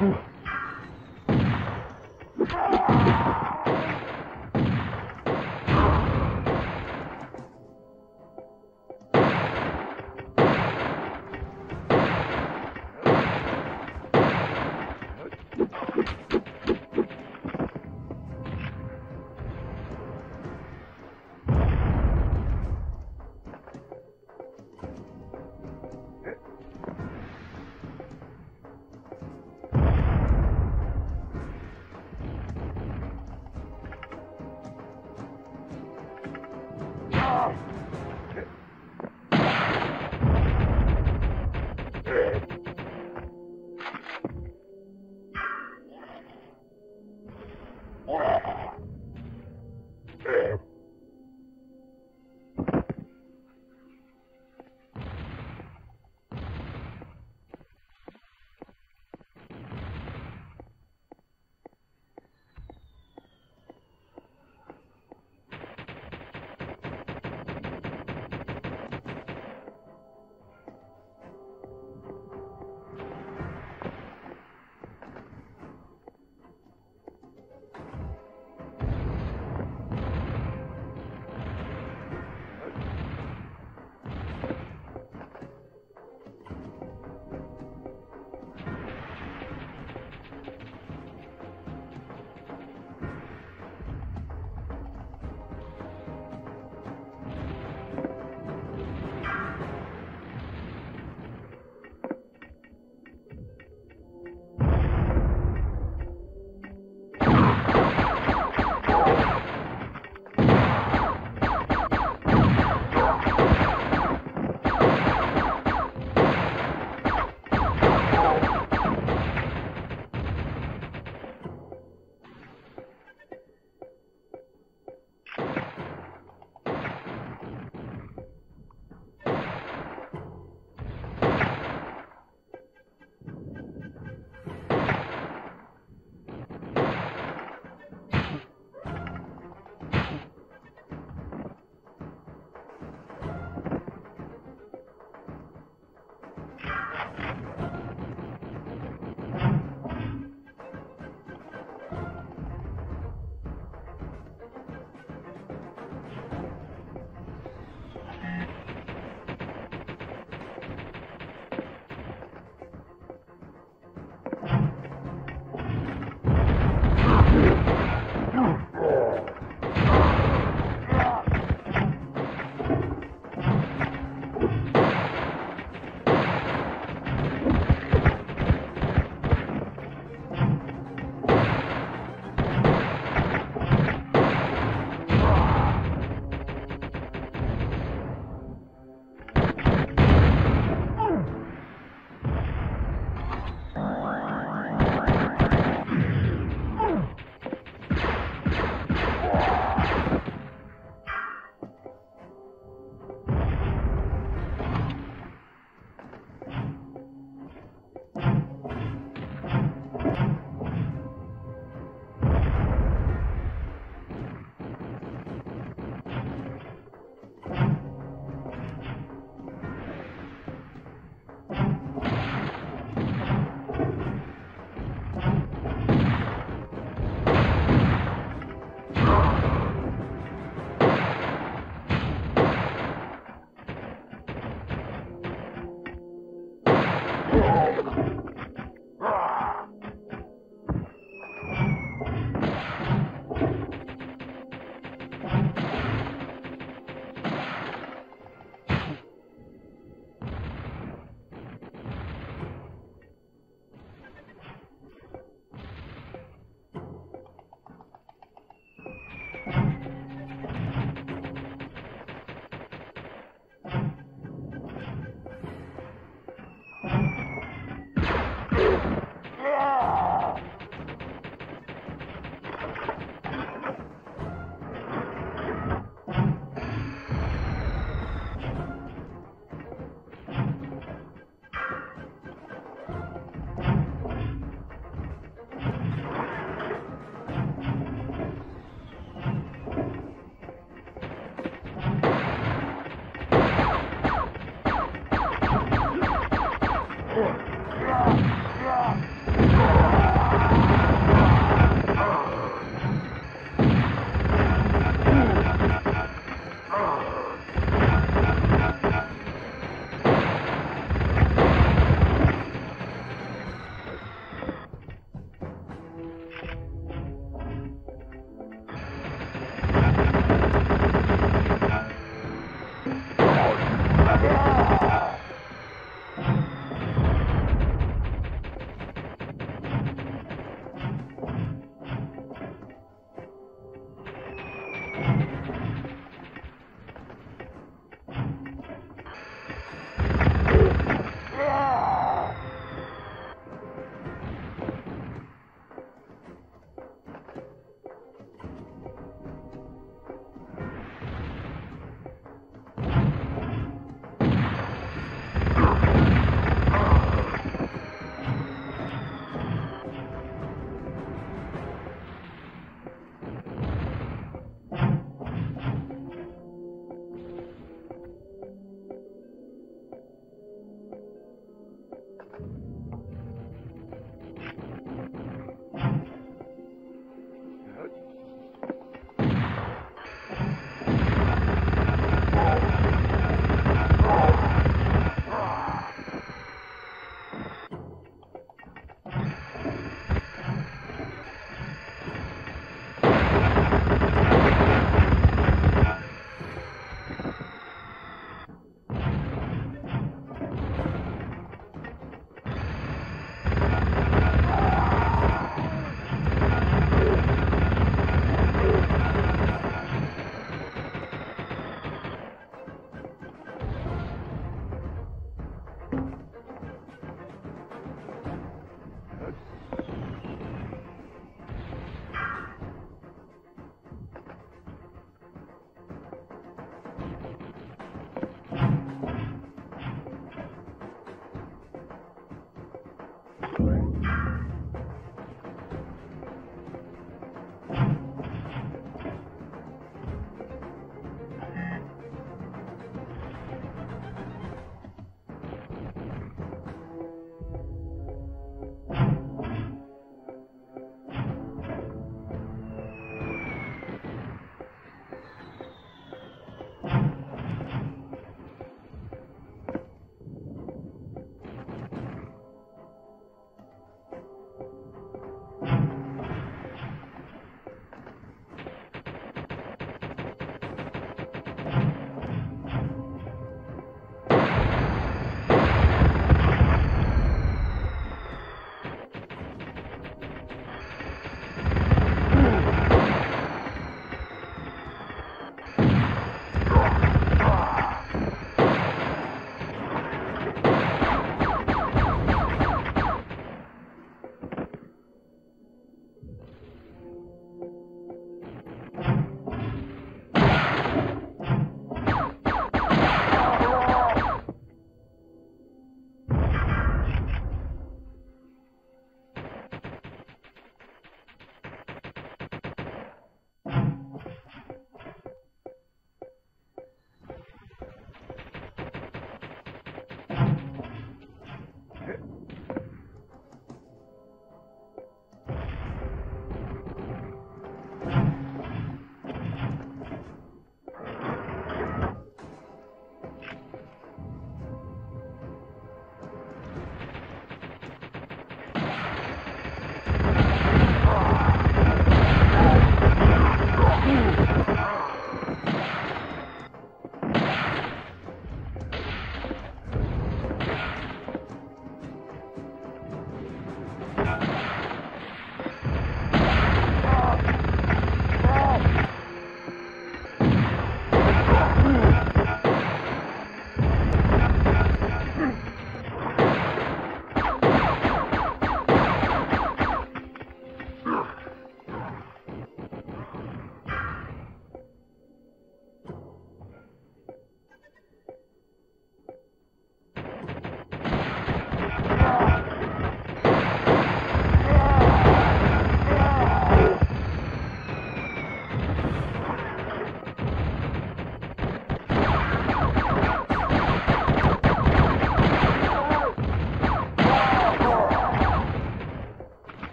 Yeah!